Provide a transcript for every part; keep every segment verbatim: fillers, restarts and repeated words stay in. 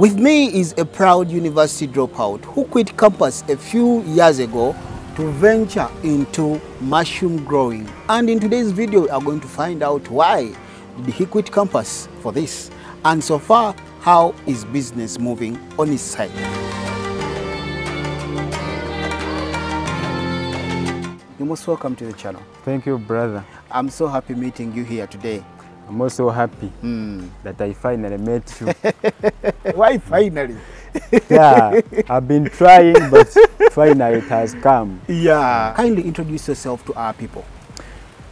With me is a proud university dropout who quit campus a few years ago to venture into mushroom growing. And in today's video, we are going to find out why did he quit campus for this, and so far, how is business moving on his side. You're most welcome to the channel. Thank you, brother. I'm so happy meeting you here today. I'm also happy mm. that I finally met you. Why finally? Yeah, I've been trying, but finally it has come. Yeah. Kindly introduce yourself to our people.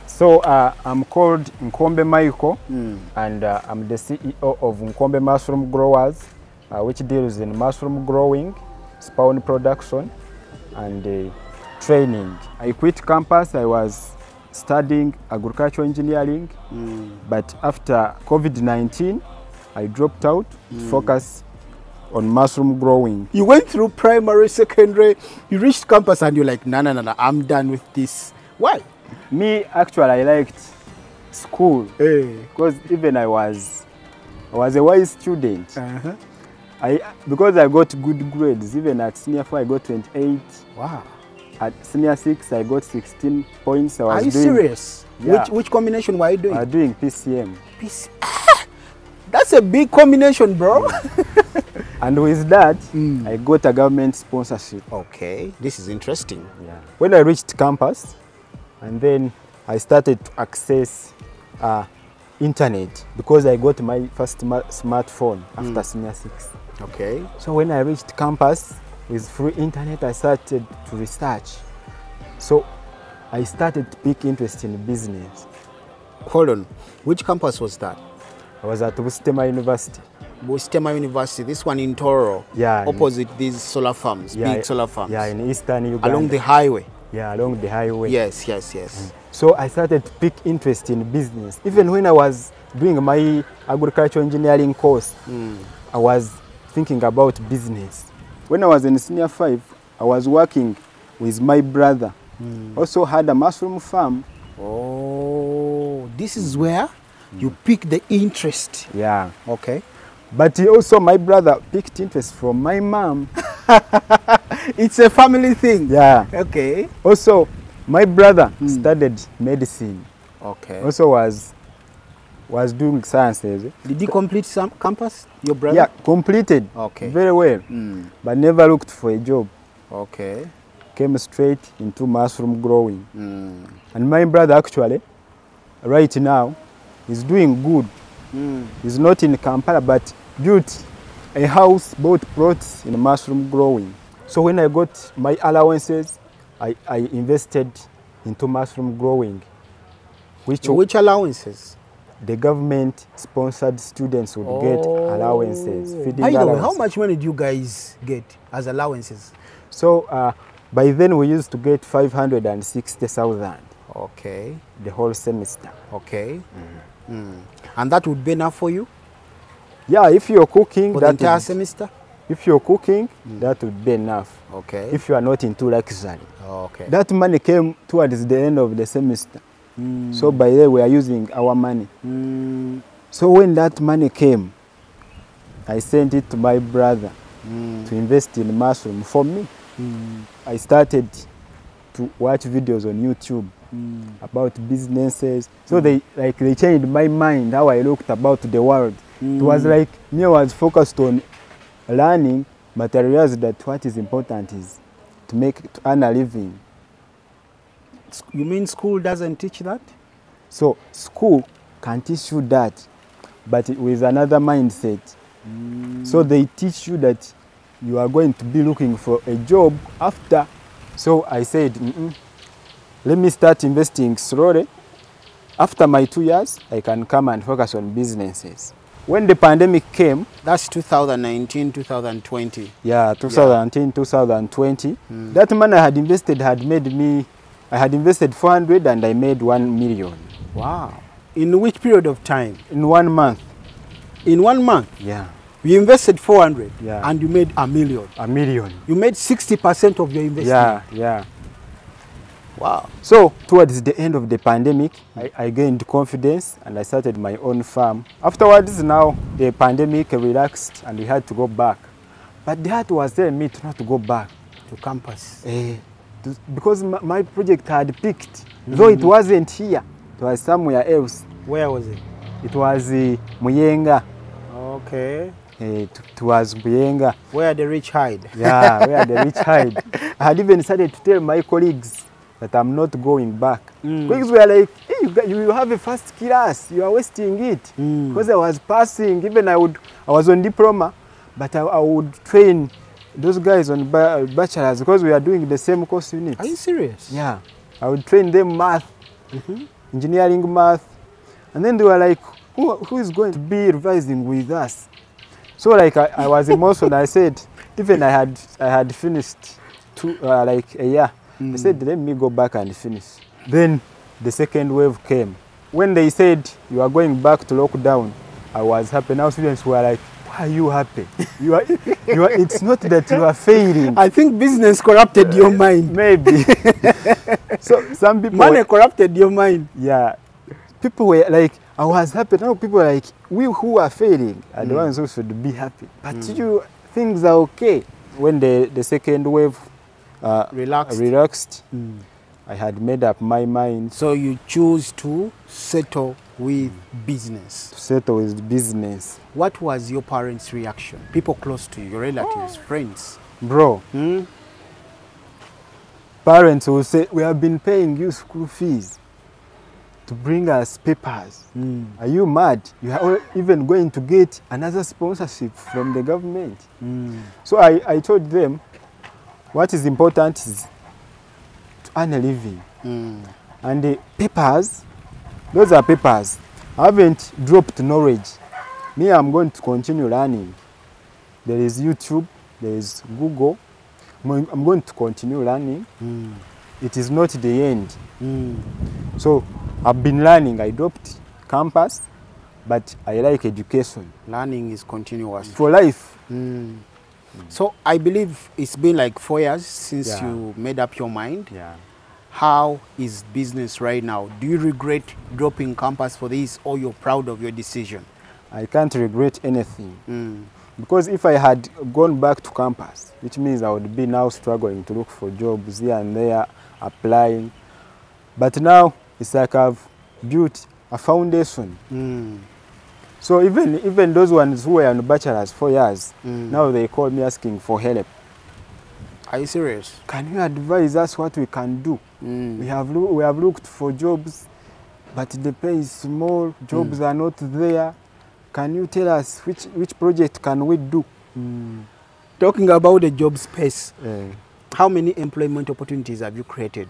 So uh, I'm called Nkombe Maiko, mm. and uh, I'm the C E O of Nkombe Mushroom Growers, uh, which deals in mushroom growing, spawn production, and uh, training. I quit campus. I was studying agricultural engineering, mm. but after COVID nineteen, I dropped out mm. to focus on mushroom growing. You went through primary, secondary, you reached campus and you're like, no, no, no, no, I'm done with this. Why? Me, actually, I liked school because hey. even I was, I was a wise student. Uh-huh. I because I got good grades. Even at senior four, I got twenty-eight. Wow. At senior six, I got sixteen points. I was Are you doing, serious? Yeah. Which which combination were you doing? I was doing P C M. P C ah, that's a big combination, bro. Yeah. And with that, mm. I got a government sponsorship. Okay, this is interesting. Yeah. When I reached campus, and then I started to access uh, internet because I got my first smartphone after mm. senior six. Okay. So when I reached campus, with free internet, I started to research. So I started to pick interest in business. Hold on, which campus was that? I was at Bustema University. Bustema University, this one in Toro. Yeah. Opposite in, these solar farms, yeah, big solar farms. Yeah, in eastern Uganda. Along the highway. Yeah, along the highway. Yes, yes, yes. Mm. So I started to pick interest in business. Even when I was doing my agricultural engineering course, mm. I was thinking about business. When I was in senior five, I was working with my brother. Mm. Also had a mushroom farm. Oh, this is where mm. you pick the interest. Yeah. Okay. But he also, my brother picked interest from my mom. It's a family thing. Yeah. Okay. Also, my brother mm. studied medicine. Okay. Also was was doing sciences. Did you complete some campus, your brother? Yeah, completed. Okay. Very well. Mm. But never looked for a job. Okay. Came straight into mushroom growing. Mm. And my brother actually, right now, is doing good. Mm. He's not in Kampala, but built a house, both plots in mushroom growing. So when I got my allowances, I, I invested into mushroom growing. Which, which allowances? The government-sponsored students would oh. get allowances. Feeding I know. Allowances. How much money do you guys get as allowances? So uh, by then we used to get five hundred and sixty thousand. Okay. The whole semester. Okay. Mm. Mm. And that would be enough for you? Yeah, if you're cooking for that the entire would, semester. If you're cooking, mm. that would be enough. Okay. If you are not into luxury. Okay. That money came towards the end of the semester. Mm. So by then we are using our money. Mm. So when that money came, I sent it to my brother mm. to invest in mushroom for me. Mm. I started to watch videos on YouTube mm. about businesses. So mm. they like they changed my mind how I looked about the world. Mm. It was like me, I was focused on learning, but I realized that what is important is to make to earn a living. You mean school doesn't teach that? So school can teach you that, but with another mindset. Mm. So they teach you that you are going to be looking for a job after. So I said, mm-mm, let me start investing slowly. After my two years, I can come and focus on businesses. When the pandemic came, that's two thousand nineteen, two thousand twenty. Yeah, two thousand nineteen, two thousand twenty. Mm. That money I had invested had made me I had invested four hundred and I made one million. Wow. In which period of time? In one month. In one month? Yeah. You invested four hundred yeah. and you made a million. A million. You made sixty percent of your investment. Yeah, yeah. Wow. So towards the end of the pandemic, I, I gained confidence and I started my own farm. Afterwards, now the pandemic relaxed and we had to go back. But the heart was telling me to not to go back. To campus. Eh, to, because my, my project had picked. Mm-hmm. Though it wasn't here, it was somewhere else. Where was it? It was uh, Muyenga. Okay. It, it was Muyenga. Where the rich hide. Yeah, where the rich hide. I had even started to tell my colleagues that I'm not going back. Mm. Colleagues were like, hey, you, you have a first class, you are wasting it. Mm. Because I was passing, even I would, I was on diploma, but I, I would train those guys on bachelors because we are doing the same course units. Are you serious? Yeah. I would train them math, mm-hmm. engineering math. And then they were like, who, who is going to be revising with us? So like I, I was emotional. I said, even I had, I had finished two, uh, like a year. Mm. I said, let me go back and finish. Then the second wave came. When they said, you are going back to lockdown, I was happy. Now students were like, why are you happy? You are, you are, it's not that you are failing. I think business corrupted uh, your mind. Maybe. So some people... Money were, corrupted your mind. Yeah. People were like, I was happy. Now people are like, we who are failing are mm. the ones who should be happy. But mm. you, things are okay. When the, the second wave uh, relaxed, relaxed mm. I had made up my mind. So you choose to settle with mm. business. To settle with business. What was your parents' reaction? People close to you, your relatives, oh. friends. Bro, mm? parents will say, we have been paying you school fees to bring us papers. Mm. Are you mad? You are even going to get another sponsorship from the government. Mm. So I, I told them, what is important is to earn a living. Mm. And the papers, those are papers. I haven't dropped knowledge. Me, I'm going to continue learning. There is YouTube, there is Google. I'm going to continue learning. Mm. It is not the end. Mm. So I've been learning. I dropped campus, but I like education. Learning is continuous. For life. Mm. Mm. So I believe it's been like four years since yeah. you made up your mind. Yeah. How is business right now? Do you regret dropping campus for this, or you're proud of your decision? I can't regret anything. Mm. Because if I had gone back to campus, which means I would be now struggling to look for jobs here and there, applying. But now, it's like I've built a foundation. Mm. So even, even those ones who were on bachelor's for years, mm. now they call me asking for help. Are you serious? Can you advise us what we can do? Mm. We, have we have looked for jobs, but the pay is small, jobs mm. are not there. Can you tell us which, which project can we do? Mm. Talking about the job space, mm. how many employment opportunities have you created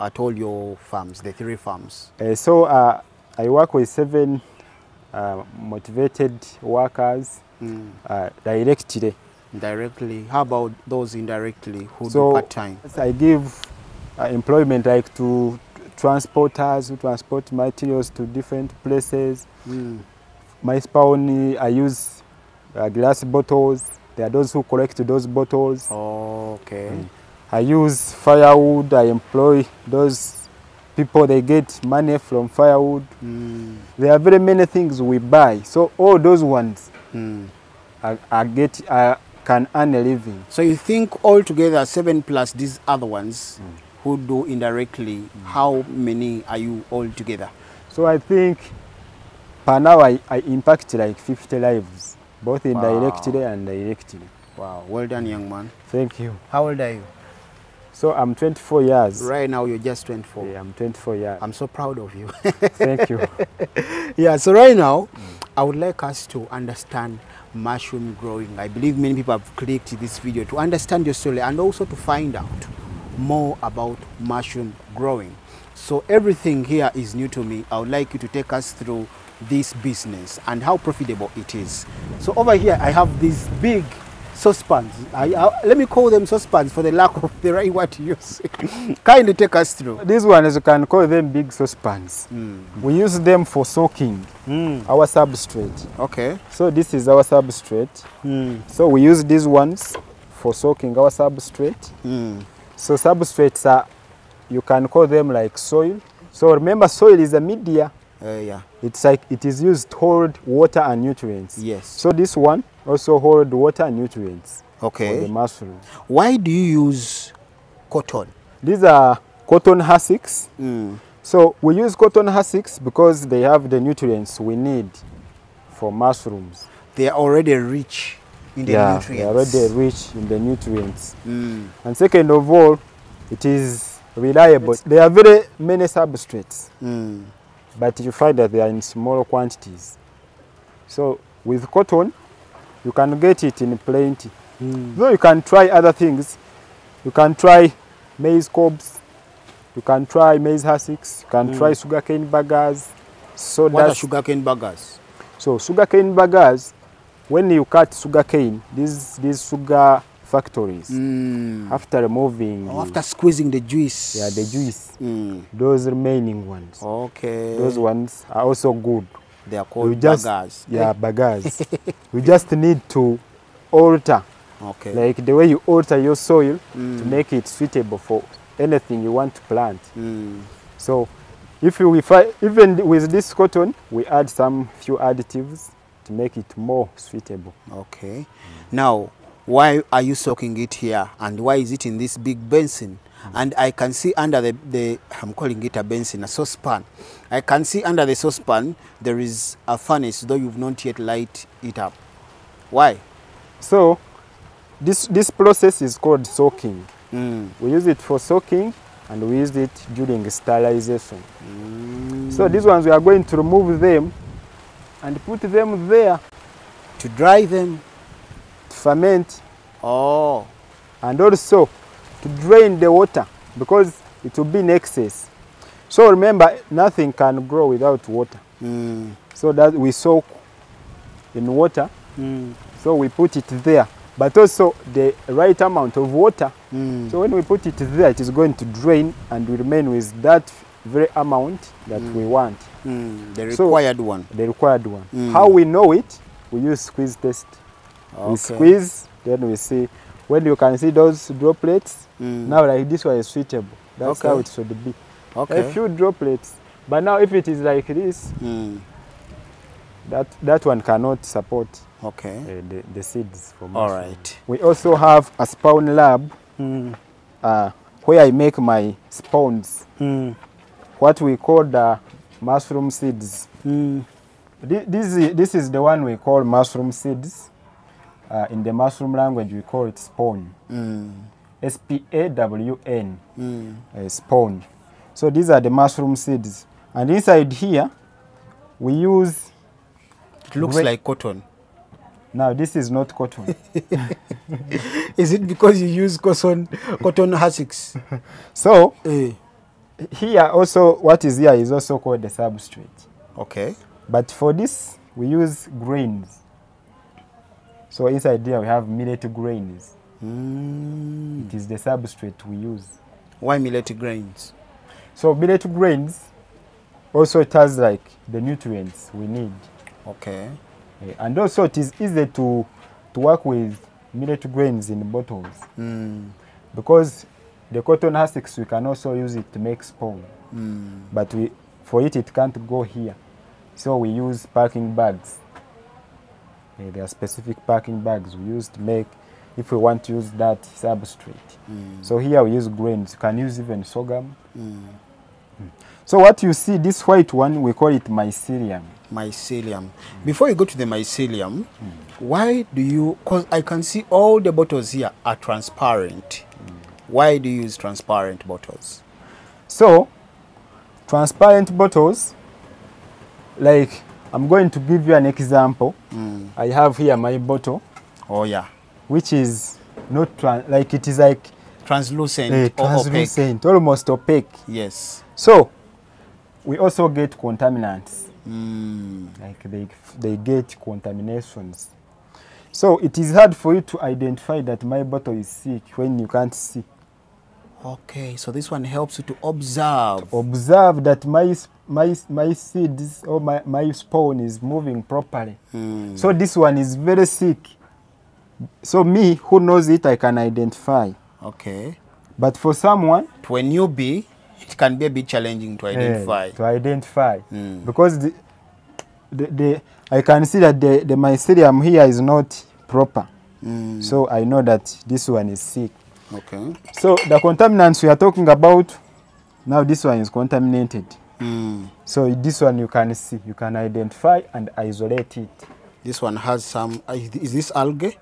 at all your farms, the three farms? Uh, so uh, I work with seven uh, motivated workers mm. uh, directly. Directly. How about those indirectly who so, do part-time? I give uh, employment like to transporters who transport materials to different places. Mm. My spawn, I use uh, glass bottles. There are those who collect those bottles. Oh, okay. Mm. I use firewood. I employ those people. They get money from firewood. Mm. There are very many things we buy. So all those ones mm. I, I get, I can earn a living. So you think altogether seven plus these other ones mm. who do indirectly, mm. how many are you altogether? So I think per now I, I impact like fifty lives, both indirectly wow. and directly. Wow, well done, young man. Thank you. How old are you? So I'm twenty-four years. Right now you're just twenty-four. Yeah, I'm twenty-four years. I'm so proud of you. Thank you. Yeah, so right now, mm. I would like us to understand mushroom growing. I believe many people have clicked this video to understand your story and also to find out more about mushroom growing. So everything here is new to me. I would like you to take us through this business and how profitable it is. So over here, I have this big saucepans. I, I, let me call them saucepans for the lack of the right word to use. Kindly take us through. These ones, you can call them big saucepans. Mm. We use them for soaking mm. our substrate. Okay. So this is our substrate. Mm. So we use these ones for soaking our substrate. Mm. So substrates are you can call them like soil. So remember, soil is a media. Uh, yeah. It's like it is used to hold water and nutrients. Yes. So this one also holds water and nutrients. Okay. For the mushroom. Why do you use cotton? These are cotton hassocks. Mm. So we use cotton hassocks because they have the nutrients we need for mushrooms. They are already rich in the yeah, nutrients. They are already rich in the nutrients. Mm. And second of all, it is reliable. There are very many substrates, mm. but you find that they are in small quantities. So with cotton, you can get it in plenty. Mm. Though you can try other things. You can try maize cobs, you can try maize hassocks, you can mm. try sugarcane baggers. So what are sugarcane baggers? So sugarcane baggers, when you cut sugarcane, these these sugar factories, mm. after removing, oh, after squeezing the juice, yeah, the juice, mm. those remaining ones, okay, those ones are also good. They are called just, baggers. Yeah, baggers. We just need to alter. Okay. Like the way you alter your soil mm. to make it suitable for anything you want to plant. Mm. So, if you even with this cotton, we add some few additives to make it more suitable. Okay. Mm. Now, why are you soaking it here, and why is it in this big basin? Mm. And I can see under the, the I'm calling it a basin, a saucepan. I can see under the saucepan there is a furnace, though you've not yet light it up. Why? So. This, this process is called soaking. Mm. We use it for soaking and we use it during sterilization. Mm. So these ones, we are going to remove them and put them there. To dry them? To ferment. Oh. And also to drain the water because it will be in excess. So remember, nothing can grow without water. Mm. So that we soak in water. Mm. So we put it there. But also the right amount of water. Mm. So when we put it there, it is going to drain and we remain with that very amount that mm. we want. Mm. The required so, one. The required one. Mm. How we know it, we use squeeze test. Okay. We squeeze, then we see. When you can see those droplets, mm. now like this one is suitable. That's okay. how it should be. Okay. A few droplets. But now if it is like this, mm. that, that one cannot support. Okay. Uh, the, the seeds for mushroom. All right. We also have a spawn lab mm. uh, where I make my spawns. Mm. What we call the mushroom seeds. Mm. This, this, this is the one we call mushroom seeds. Uh, in the mushroom language, we call it spawn. Mm. S P A W N. Mm. Uh, spawn. So these are the mushroom seeds. And inside here, we use... It looks like cotton. Now this is not cotton. Is it because you use cotton, cotton hassocks? So uh. here also, what is here is also called the substrate. Okay. But for this, we use grains. So inside there we have millet grains. Mm. It is the substrate we use. Why millet grains? So millet grains also it has like the nutrients we need. Okay. And also it is easy to, to work with millet grains in bottles mm. because the cotton hassocks we can also use it to make spawn. Mm. But we, for it, it can't go here. So we use packing bags. Uh, there are specific packing bags we use to make, if we want to use that substrate. Mm. So here we use grains. You can use even sorghum. Mm. Mm. So what you see, this white one, we call it mycelium. Mycelium. Mm. Before you go to the mycelium, mm. why do you, because I can see all the bottles here are transparent. Mm. Why do you use transparent bottles? So, transparent bottles, like I'm going to give you an example. Mm. I have here my bottle. Oh, yeah. Which is not, trans like it is like. Translucent uh, or translucent, opaque. Almost opaque. Yes. So, we also get contaminants. Mm. Like they, they get contaminations. So it is hard for you to identify that my bottle is sick when you can't see. Okay, so this one helps you to observe. To observe that my, my, my seeds or my, my spawn is moving properly. Mm. So this one is very sick. So me, who knows it, I can identify. Okay. But for someone... To a newbie... it can be a bit challenging to identify. Yeah, to identify. Mm. Because the, the, the, I can see that the, the mycelium here is not proper. Mm. So I know that this one is sick. Okay. So the contaminants we are talking about, now this one is contaminated. Mm. So this one you can see, you can identify and isolate it. This one has some, is this algae?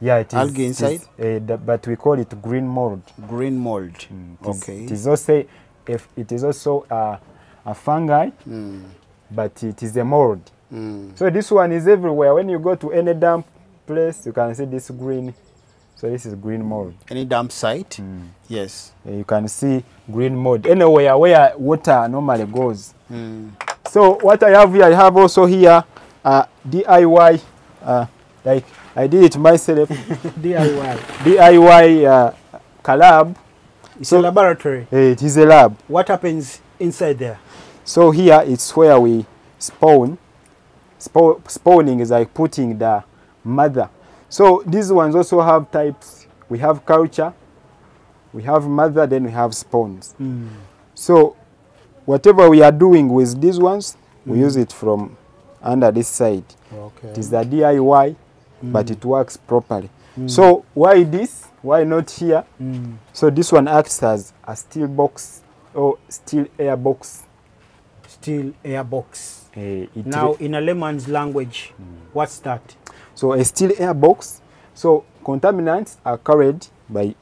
Yeah, it is. Algae inside? Is, uh, but we call it green mold. Green mold. Mm, it okay. Is, it is also, if it is also a, a fungi, mm. but it is a mold. Mm. So this one is everywhere. When you go to any damp place, you can see this green. So this is green mold. Any damp site? Mm. Yes. Uh, you can see green mold. Anywhere where water normally goes. Mm. So what I have here, I have also here uh, D I Y, uh, like I did it myself. D I Y. D I Y uh, collab. It's so, a laboratory. Uh, it is a lab. What happens inside there? So here it's where we spawn. Sp spawning is like putting the mother. So these ones also have types. We have culture, we have mother, then we have spawns. Mm. So whatever we are doing with these ones, mm. we use it from under this side. Okay. It is the D I Y. Mm. But it works properly. Mm. So why this? Why not here? Mm. So this one acts as a steel box or steel air box. Steel air box. Uh, now in a layman's language, mm. what's that? So a steel air box. So contaminants are carried by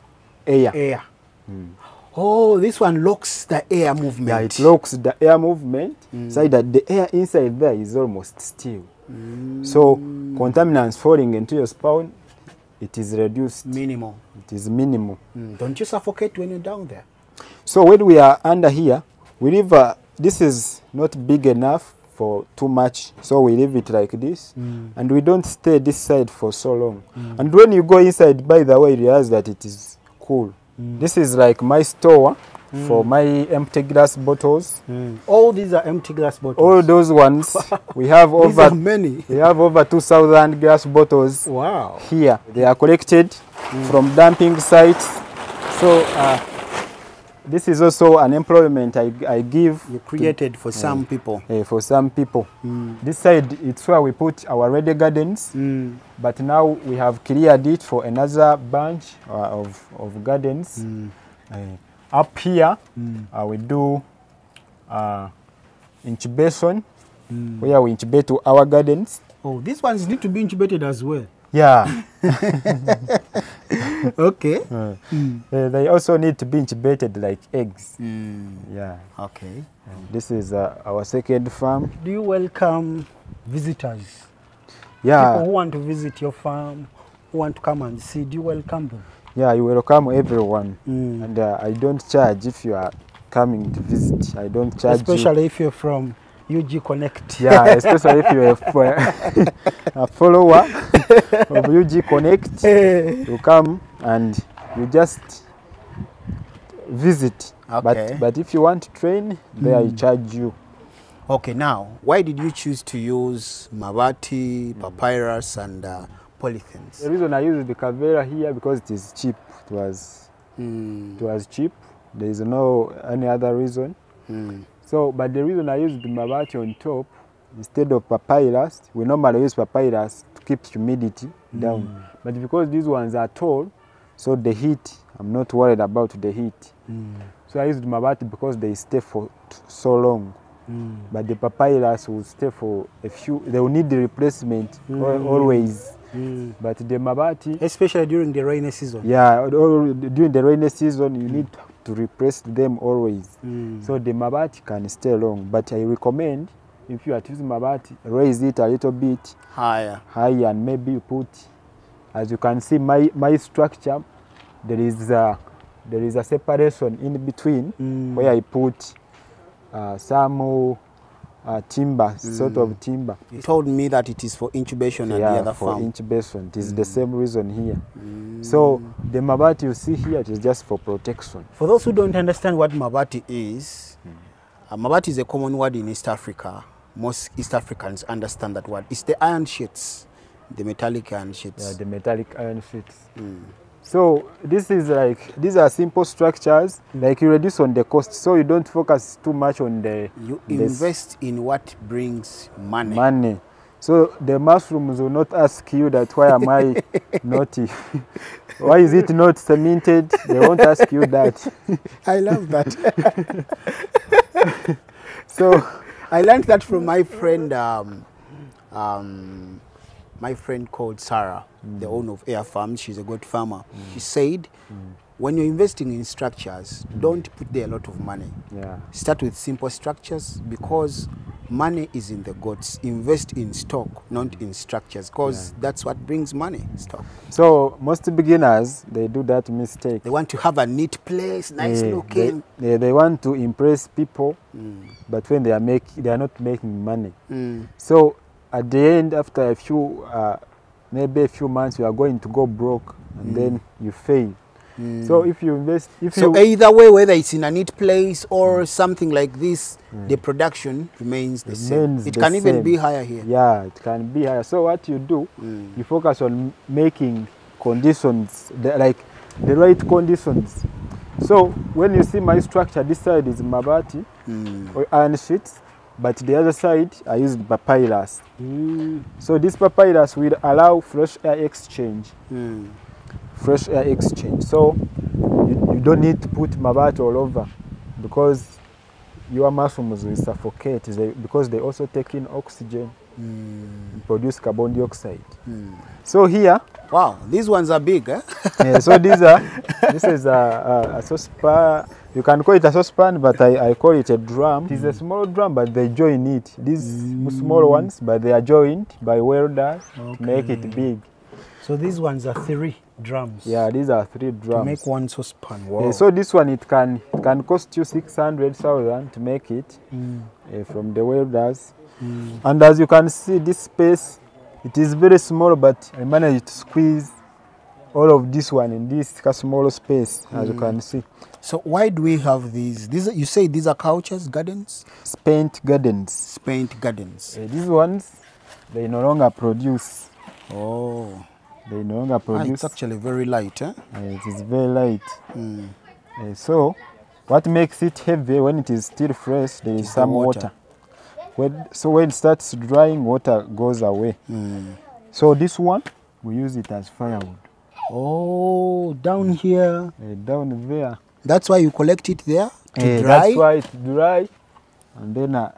air. Air. Mm. Oh, this one locks the air movement. Yeah, it locks the air movement. Mm. So that the air inside there is almost steel. Mm. So contaminants falling into your spawn, it is reduced. Minimal. It is minimal. Mm. Don't you suffocate when you're down there? So when we are under here, we leave, uh, this is not big enough for too much, so we leave it like this. Mm. And we don't stay this side for so long. Mm. And when you go inside, by the way, you realize that it is cool. Mm. This is like my store. Mm. For my empty glass bottles. Mm. All these are empty glass bottles. All those ones. We have over these are many. We have over two thousand glass bottles. Wow. Here they are collected mm. from dumping sites. So uh, this is also an employment I, I give. You created to, for, some uh, uh, for some people. For some people. This side it's where we put our ready gardens. Mm. But now we have cleared it for another bunch uh, of of gardens. Mm. Uh, Up here, mm. uh, we do uh, incubation, mm. where we incubate to our gardens. Oh, these ones need to be incubated as well. Yeah. Okay. Uh, mm. uh, they also need to be incubated like eggs. Mm. Yeah. Okay. Um, this is uh, our second farm. Do you welcome visitors? Yeah. People who want to visit your farm, who want to come and see, do you welcome them? Yeah, you welcome everyone. Mm. And uh, I don't charge if you are coming to visit. I don't charge. Especially you. If you're from U G Connect. Yeah, especially if you're a, a follower of U G Connect. You come and you just visit. Okay. But, but if you want to train, there mm. I charge you. Okay, now, why did you choose to use mabati, papyrus, and... Uh, polythens. The reason I use the cavera here because it is cheap. It was, mm. it was cheap. There is no any other reason. Mm. So, but the reason I used the mabati on top instead of papyrus, we normally use papyrus to keep humidity mm. down. But because these ones are tall, so the heat, I'm not worried about the heat. Mm. So I used mabati because they stay for so long. Mm. But the papyrus will stay for a few. They will need the replacement mm. always. Mm. But the mabati, especially during the rainy season. Yeah, or during the rainy season, you mm. need to replace them always. Mm. So the mabati can stay long. But I recommend if you are using mabati, raise it a little bit higher, higher, and maybe you put, as you can see, my my structure. There is a, there is a separation in between mm. where I put uh, some. Uh, timber, mm. sort of timber. You told me that it is for incubation yeah, and the other for farm. Incubation. It is mm. the same reason here. Mm. So the mabati you see here, it is just for protection. For those who don't understand what mabati is, mm. uh, mabati is a common word in East Africa. Most East Africans understand that word. It's the iron sheets, the metallic iron sheets. Yeah, the metallic iron sheets. Mm. So this is like, these are simple structures, like you reduce on the cost, so you don't focus too much on the... You invest the, in what brings money. Money. So the mushrooms will not ask you that, why am I naughty? Why is it not cemented? They won't ask you that. I love that. So I learned that from my friend, um, um, my friend called Sarah, mm. the owner of Air Farms. She's a good farmer. Mm. She said, mm. when you're investing in structures, don't put there a lot of money. Yeah. Start with simple structures, because money is in the gods. Invest in stock, not in structures, because yeah. that's what brings money, stock. So most beginners, they do that mistake. They want to have a neat place, nice yeah, looking. They, yeah, they want to impress people, mm. but when they are make, they are not making money. Mm. So at the end, after a few, uh, maybe a few months, you are going to go broke, and mm. then you fail. Mm. So if you invest, if so you, either way, whether it's in a neat place or mm. something like this, mm. the production remains the remains same. It the can same. even be higher here. Yeah, it can be higher. So what you do, mm. you focus on making conditions, the, like the right conditions. So when you see my structure, this side is mabati mm. or iron sheets, but the other side I used papyrus. Mm. So this papyrus will allow fresh air exchange. Mm. Fresh air exchange. So you, you don't need to put mabati all over, because your mushrooms will suffocate, they, because they also take in oxygen mm. and produce carbon dioxide. Mm. So here, wow, these ones are big, eh? Yeah, so these are, this is a, a, a saucepan. You can call it a saucepan, but I, I call it a drum. Mm. It's a small drum, but they join it. These mm. small ones, but they are joined by welders okay. to make it big. So these ones are three drums. Yeah, these are three drums. To make one saucepan. Wow. Yeah, so this one, it can it can cost you six hundred thousand to make it mm. uh, from the welders. Mm. And as you can see, this space, it is very small, but I managed to squeeze all of this one in this small space, mm. as you can see. So why do we have these? These you say these are couches, gardens? Spent gardens. Spent gardens. Uh, these ones, they no longer produce. Oh. They no longer produce. Ah, it's actually very light, eh? Uh, it is very light. Mm. Uh, so, what makes it heavy when it is still fresh? There is some water. water. When, so when it starts drying, water goes away. Mm. So this one, we use it as firewood. Oh, down here. Uh, down there. That's why you collect it there to uh, dry. That's why it dry, and then I,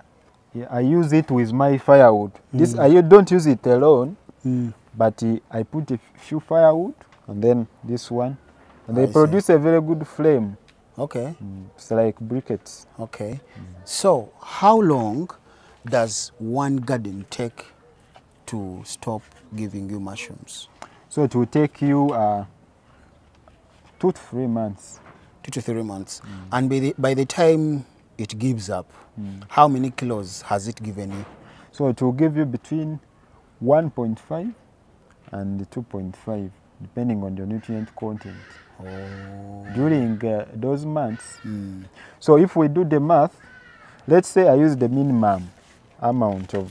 I use it with my firewood. Mm. This I don't use it alone. Mm. But uh, I put a few firewood, and then this one, and they I produce see. a very good flame. Okay. Mm, it's like briquettes. Okay. Mm. So how long does one garden take to stop giving you mushrooms? So it will take you uh, two to three months. Two to three months. Mm. And by the, by the time it gives up, mm. how many kilos has it given you? So it will give you between one point five and two point five, depending on the nutrient content oh. during uh, those months. Mm. So if we do the math, let's say I use the minimum amount of,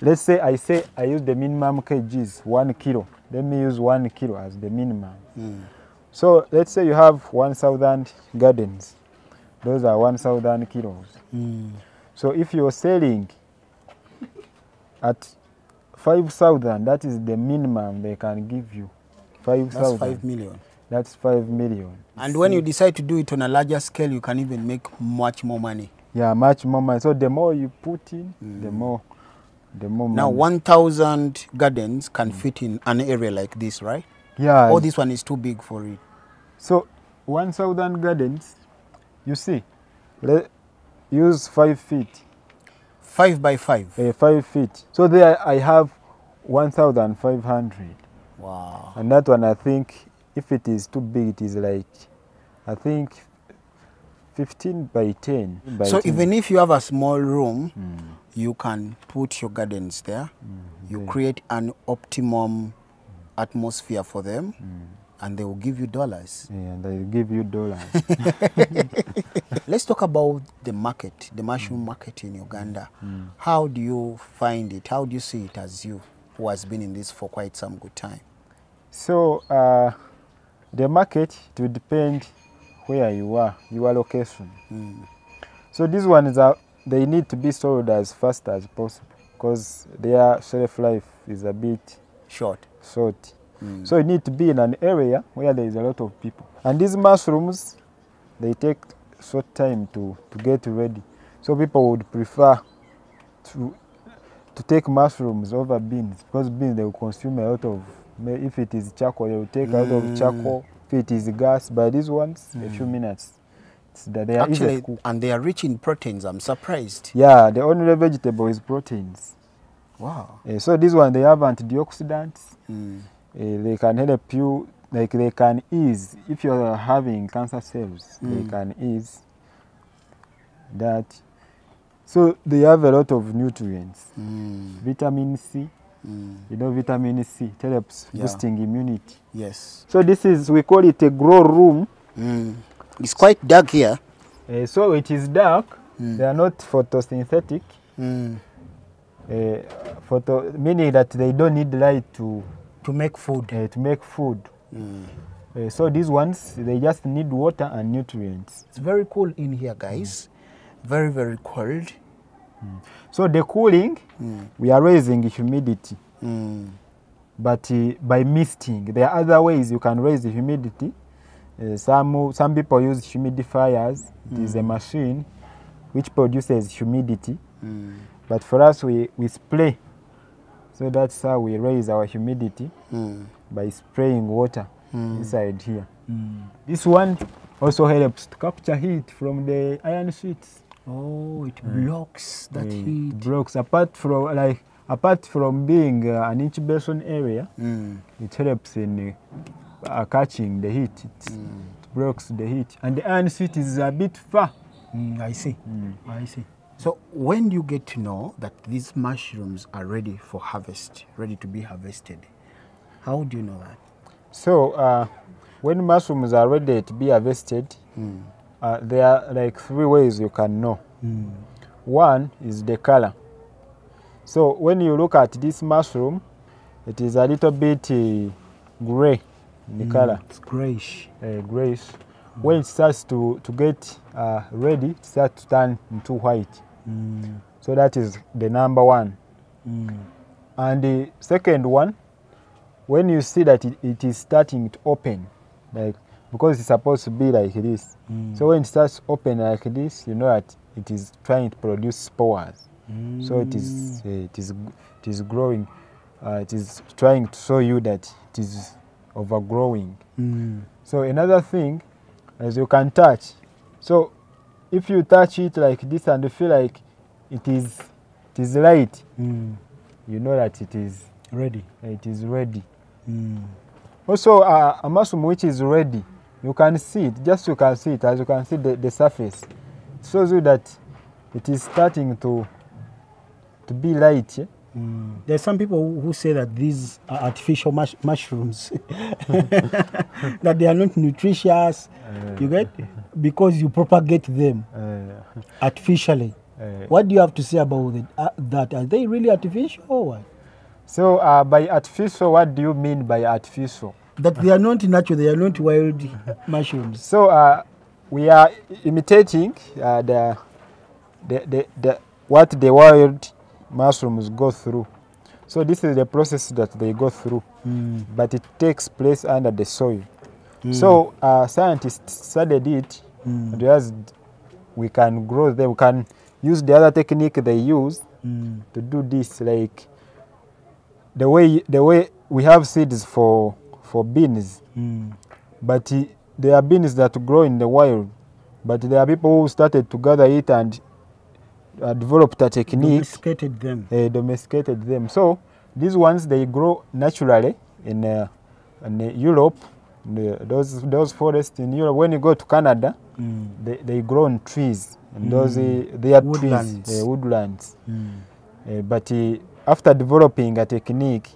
let's say I say I use the minimum kgs, one kilo. Let me use one kilo as the minimum. Mm. So let's say you have one thousand gardens. Those are one thousand kilos. Mm. So if you're selling at five thousand, that is the minimum they can give you. five thousand. That's thousand. five million. That's five million. And when See. you decide to do it on a larger scale, you can even make much more money. Yeah, much more money. So the more you put in, mm. the more the more Now, one thousand gardens can mm. fit in an area like this, right? Yeah. Or this one is too big for it. So one thousand gardens, you see, let, use five feet. Five by five? Uh, five feet. So there I have one thousand five hundred. Wow. And that one, I think, if it is too big, it is like, I think, fifteen by ten. By so ten. Even if you have a small room, mm. you can put your gardens there. Mm, you yeah. create an optimum mm. atmosphere for them. Mm. And they will give you dollars. Yeah, and they will give you dollars. Let's talk about the market, the mushroom mm. market in Uganda. Mm. How do you find it? How do you see it as you, who has been in this for quite some good time? So, uh, The market, it will depend where you are, your location. Mm. So these ones, are they need to be sold as fast as possible because their shelf life is a bit short. short. Mm. So you need to be in an area where there is a lot of people. And these mushrooms, they take short time to, to get ready. So people would prefer to, to take mushrooms over beans because beans, they will consume a lot of, if it is charcoal, they will take mm. a lot of charcoal. If it is gas, but these ones, mm. a few minutes. That they are actually, and they are rich in proteins. I'm surprised. Yeah, the only vegetable is proteins. Wow. Uh, so this one, they have antioxidants. Mm. Uh, they can help you, like they can ease, if you're having cancer cells, mm. they can ease that. So they have a lot of nutrients. Mm. Vitamin C. Mm. You know, vitamin C it helps yeah. boosting immunity. Yes. So this is, we call it a grow room. Mm. It's quite dark here. Uh, so it is dark. Mm. They are not photosynthetic. Mm. Uh, photo, meaning that they don't need light to to make food. Uh, to make food. Mm. Uh, so these ones, they just need water and nutrients. It's very cool in here, guys. Mm. Very very cold. Mm. So the cooling, mm. we are raising humidity. Mm. But uh, by misting, there are other ways you can raise the humidity. Uh, some, some people use humidifiers. It mm. is a machine which produces humidity. Mm. But for us, we, we spray. So that's how we raise our humidity, mm. by spraying water mm. inside here. Mm. This one also helps to capture heat from the iron sheets. Oh, it mm. blocks that mm. heat. It blocks. Apart from, like, apart from being uh, an incubation area, mm. it helps in... Uh, are catching the heat, it, mm. it blocks the heat, and the iron sheet is a bit far. Mm, I see, mm. I see. So when you get to know that these mushrooms are ready for harvest, ready to be harvested, how do you know that? So uh, when mushrooms are ready to be harvested, mm. uh, there are like three ways you can know. Mm. One is the color. So when you look at this mushroom, it is a little bit uh, gray. The mm, color. It's grayish. Uh, grayish. Mm. When it starts to, to get uh, ready, it starts to turn into white. Mm. So that is the number one. Mm. And the second one, when you see that it, it is starting to open, like because it's supposed to be like this. Mm. So when it starts open like this, you know that it is trying to produce spores. Mm. So it is, uh, it is, it is growing. Uh, it is trying to show you that it is overgrowing. Mm. So another thing, as you can touch. So if you touch it like this and you feel like it is it is light, mm. you know that it is ready. It is ready. Mm. Also, uh, a mushroom which is ready, you can see it. Just you can see it, as you can see the, the surface. It shows you that it is starting to to be light. Eh? Mm. There are some people who say that these are artificial mush mushrooms, that they are not nutritious, uh, you get, because you propagate them uh, artificially. Uh, what do you have to say about it, uh, that? Are they really artificial or what? So uh, by artificial, what do you mean by artificial? That they are not natural, they are not wild mushrooms. So uh, we are imitating uh, the, the, the, the, what the wild mushrooms go through. So this is the process that they go through, mm. but it takes place under the soil. Mm. So uh, scientists studied it, mm. and as we can grow them, we can use the other technique they use mm. to do this, like the way the way we have seeds for for beans, mm. but uh, there are beans that grow in the wild, but there are people who started to gather it and Uh, developed a technique. Domesticated them. Uh, domesticated them. So these ones, they grow naturally in, uh, in uh, Europe. In, uh, those those forests in Europe. When you go to Canada, mm. they, they grow on trees. And mm. those uh, they are woodlands. trees, uh, woodlands. Mm. Uh, but uh, after developing a technique,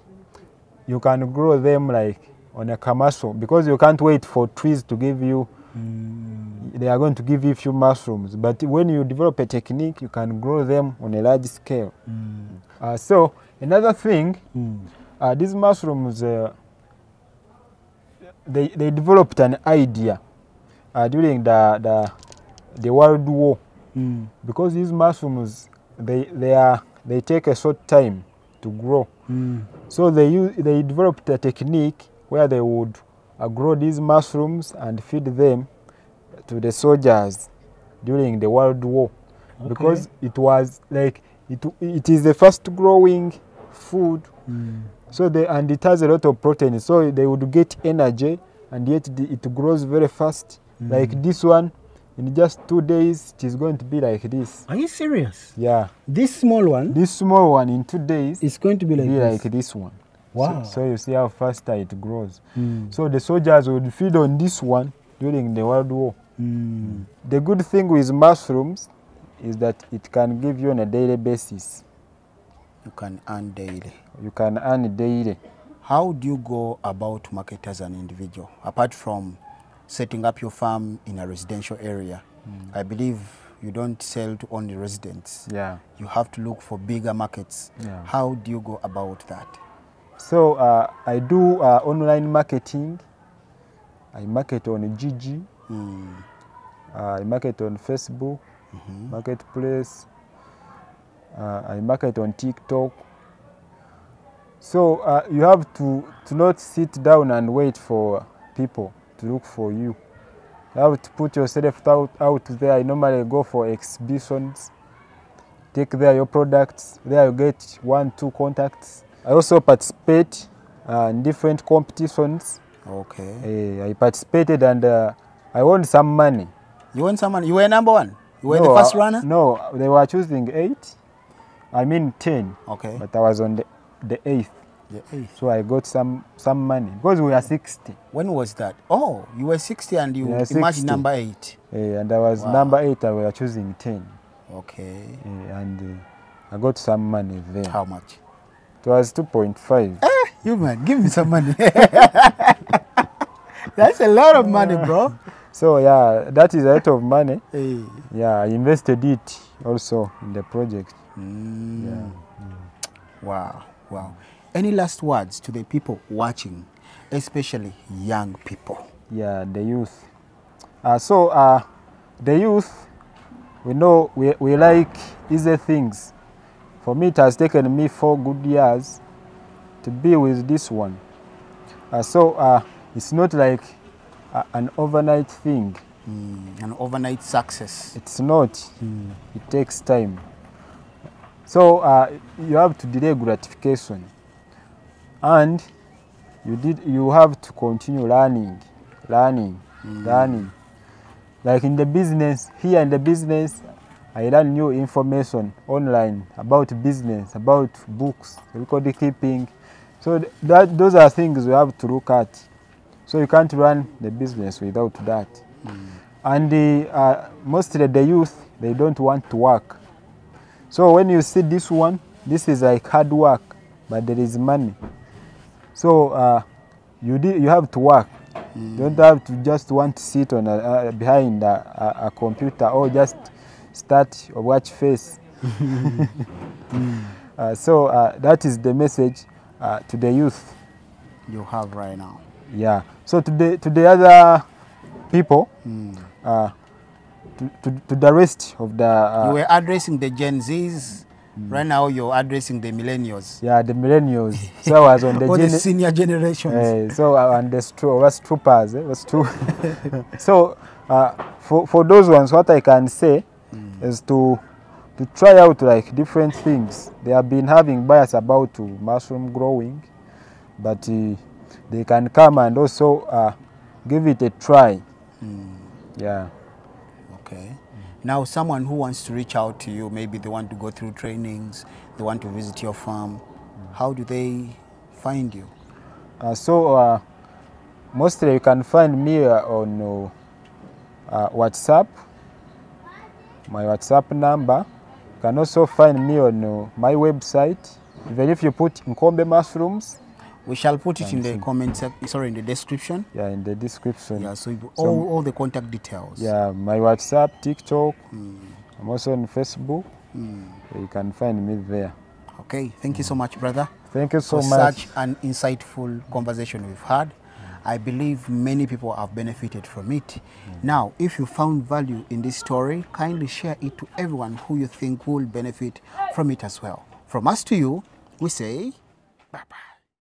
you can grow them like on a commercial, because you can't wait for trees to give you. Mm. They are going to give you a few mushrooms, but when you develop a technique, you can grow them on a large scale. Mm. Uh, so another thing, mm. uh, these mushrooms, uh, they, they developed an idea uh, during the, the, the World War. Mm. Because these mushrooms, they, they, are, they take a short time to grow. Mm. So they, use, they developed a technique where they would uh, grow these mushrooms and feed them to the soldiers during the World War. Okay. Because it was like, it, it is the fast growing food. Mm. So they, and it has a lot of protein, so they would get energy, and yet it grows very fast. Mm. Like this one, in just two days, it is going to be like this. Are you serious? Yeah. This small one? This small one, in two days, it's going to be like, be this. like this one. Wow. So, so you see how fast it grows. Mm. So the soldiers would feed on this one during the World War. Mm. The good thing with mushrooms is that it can give you on a daily basis. You can earn daily. You can earn daily. How do you go about market as an individual? Apart from setting up your farm in a residential area, mm. I believe you don't sell to only residents. Yeah. You have to look for bigger markets. Yeah. How do you go about that? So uh, I do uh, online marketing. I market on G G. Mm. Uh, I market on Facebook, mm-hmm. Marketplace. Uh, I market on TikTok. So uh, you have to, to not sit down and wait for people to look for you. You have to put yourself out, out there. I normally go for exhibitions, take there your products. There you get one, two contacts. I also participate uh, in different competitions. Okay. Uh, I participated and uh, I won some money. You won some money? You were number one? You were no, the first runner? Uh, no, they were choosing eight. I mean ten, okay. But I was on the, the eighth. The eighth. So I got some some money because we were sixty. When was that? Oh, you were sixty and you yeah, emerged number eight. Yeah, and I was wow. number eight. I were choosing ten. Okay. Yeah, and uh, I got some money there. How much? It was two point five. Eh, you man, give me some money. That's a lot of money, bro. So yeah, that is a lot of money. Hey. Yeah, I invested it also in the project. Mm. Yeah. Mm. Wow, wow. Any last words to the people watching, especially young people? Yeah, the youth. Uh, so uh, the youth, we know we, we like easy things. For me, it has taken me four good years to be with this one. Uh, so uh, it's not like a, an overnight thing. Mm, an overnight success. It's not. Mm. It takes time. So uh, you have to delay gratification, and you did you have to continue learning, learning, mm. learning. Like in the business, here in the business, I learn new information online about business, about books, record keeping. So that those are things we have to look at. So you can't run the business without that. Mm. And the, uh, mostly the youth, they don't want to work. So when you see this one, this is like hard work, but there is money. So uh, you you have to work. Mm. You don't have to just want to sit on a, a, behind a, a, a computer or just start or watch face. Mm. uh, so uh, that is the message uh, to the youth you have right now. Yeah. So to the, to the other people, mm. uh, To, to, to the rest of the... Uh, you were addressing the Gen Zs. Mm. Right now you're addressing the millennials. Yeah, the millennials. So I was on the... or the senior generations. Uh, so uh, and the troopers. Eh? Was true. So uh, for, for those ones, what I can say mm. is to, to try out like different things. They have been having bias about uh, mushroom growing, but uh, they can come and also uh, give it a try. Mm. Yeah. Okay. Now, someone who wants to reach out to you, maybe they want to go through trainings, they want to visit your farm, how do they find you? Uh, so, uh, mostly you can find me uh, on uh, WhatsApp, my WhatsApp number. You can also find me on uh, my website, even if you put Nkombe Mushrooms. We shall put it in the comment section, sorry, in the description. Yeah, in the description. Yeah, so all, so, all the contact details. Yeah, my WhatsApp, TikTok. Mm. I'm also on Facebook. Mm. You can find me there. Okay, thank mm. you so much, brother. Thank you so much. For such an insightful conversation we've had. Mm. I believe many people have benefited from it. Mm. Now, if you found value in this story, kindly share it to everyone who you think will benefit from it as well. From us to you, we say bye-bye.